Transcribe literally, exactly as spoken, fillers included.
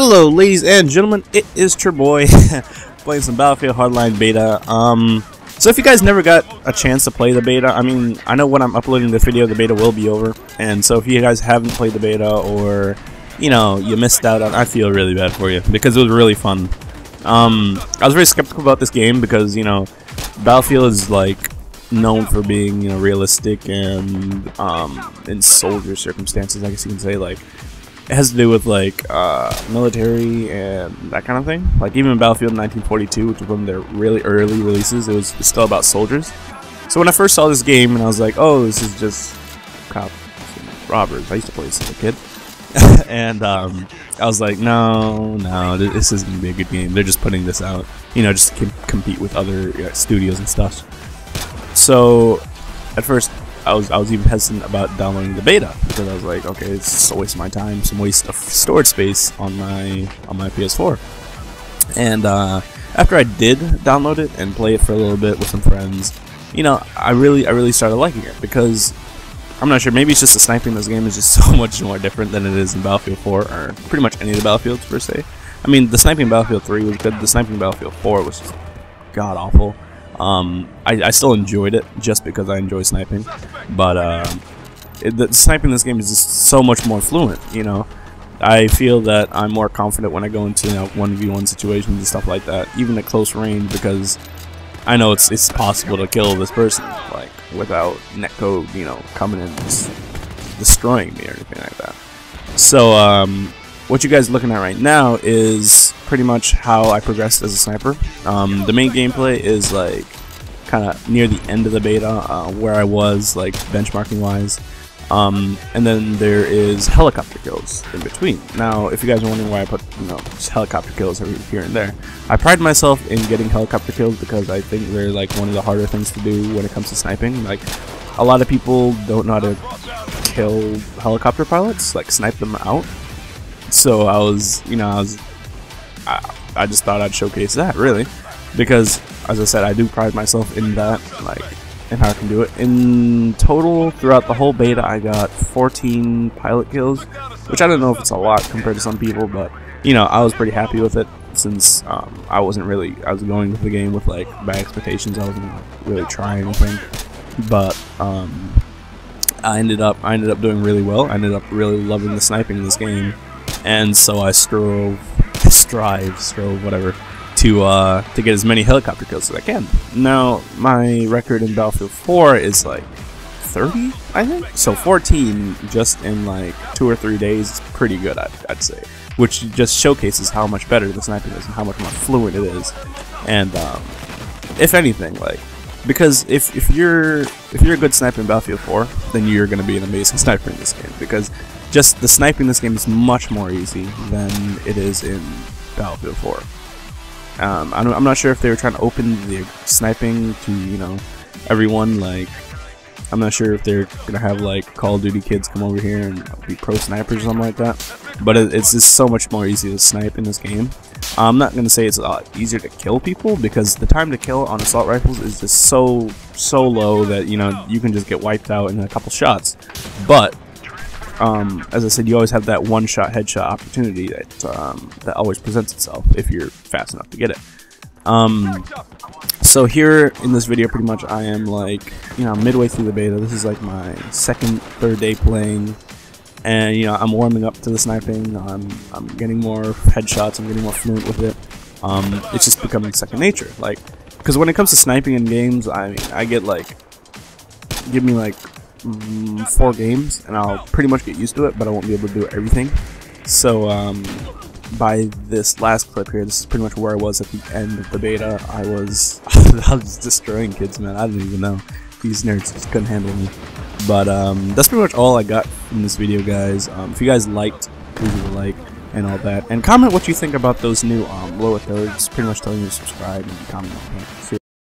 Hello ladies and gentlemen, it is Treboy playing some Battlefield Hardline beta. Um, so if you guys never got a chance to play the beta, I mean, I know when I'm uploading this video the beta will be over, and so if you guys haven't played the beta or, you know, you missed out on, I feel really bad for you because it was really fun. Um, I was very skeptical about this game because, you know, Battlefield is like known for being, you know, realistic and um, in soldier circumstances, I guess you can say. Like, it has to do with like uh, military and that kind of thing. Like even Battlefield nineteen forty-two, which was one of their really early releases, it was still about soldiers. So when I first saw this game, and I was like, "Oh, this is just cops and robbers." I used to play this as a kid, and um, I was like, "No, no, this isn't gonna be a good game. They're just putting this out, you know, just to com compete with other you know, studios and stuff." So at first, I was I was even hesitant about downloading the beta because I was like, okay, it's just a waste of my time, some waste of storage space on my on my P S four. And uh, after I did download it and play it for a little bit with some friends, you know, I really I really started liking it because I'm not sure, maybe it's just the sniping in this game is just so much more different than it is in Battlefield four or pretty much any of the Battlefields per se. I mean, the sniping in Battlefield three was good, the sniping in Battlefield four was just god awful. Um, I, I still enjoyed it just because I enjoy sniping, but uh, it, the sniping in this game is just so much more fluent. You know, I feel that I'm more confident when I go into you know, one v one situations and stuff like that, even at close range, because I know it's it's possible to kill this person like without netcode, you know, coming in and just destroying me or anything like that. So um, what you guys are looking at right now is pretty much how I progressed as a sniper. Um, the main gameplay is like kind of near the end of the beta, uh, where I was like benchmarking wise, um, and then there is helicopter kills in between. Now, if you guys are wondering why I put you know just helicopter kills every here and there, I pride myself in getting helicopter kills because I think they're like one of the harder things to do when it comes to sniping. Like a lot of people don't know how to kill helicopter pilots, like snipe them out. So I was, you know, I was. I, I just thought I'd showcase that really, because as I said, I do pride myself in that, like, and how I can do it. In total, throughout the whole beta, I got fourteen pilot kills, which I don't know if it's a lot compared to some people, but you know, I was pretty happy with it since um, I wasn't really, I was going into the game with like bad expectations. I wasn't like, really trying anything, but um, I ended up, I ended up doing really well. I ended up really loving the sniping in this game, and so I strove. Strive, strove, whatever, to uh, to get as many helicopter kills as I can. Now, my record in Battlefield four is like thirty, I think. So fourteen just in like two or three days is pretty good, I'd, I'd say. Which just showcases how much better the sniping is and how much more fluent it is. And um, if anything, like, because if if you're if you're a good sniper in Battlefield four, then you're going to be an amazing sniper in this game because. Just the sniping in this game is much more easy than it is in Battlefield four. Um, I don't, I'm not sure if they were trying to open the sniping to, you know, everyone. Like, I'm not sure if they're gonna have like Call of Duty kids come over here and be pro snipers or something like that. But it, it's just so much more easy to snipe in this game. I'm not gonna say it's a lot easier to kill people because the time to kill on assault rifles is just so so low that you know you can just get wiped out in a couple shots. But Um, as I said, you always have that one-shot headshot opportunity that um, that always presents itself if you're fast enough to get it. Um, so here in this video, pretty much, I am like you know midway through the beta. This is like my second, third day playing, and you know I'm warming up to the sniping. I'm I'm getting more headshots. I'm getting more fluent with it. Um, it's just becoming second nature. Like, because when it comes to sniping in games, I mean, I get like give me like. Mm, four games and I'll pretty much get used to it, but I won't be able to do everything. So um, by this last clip here, this is pretty much where I was at the end of the beta. I was I was destroying kids, man. I didn't even know. These nerds just couldn't handle me. But um, that's pretty much all I got from this video, guys. Um, if you guys liked, please leave a like and all that, and comment what you think about those new um, low authorities. Pretty much telling you to subscribe and comment on that.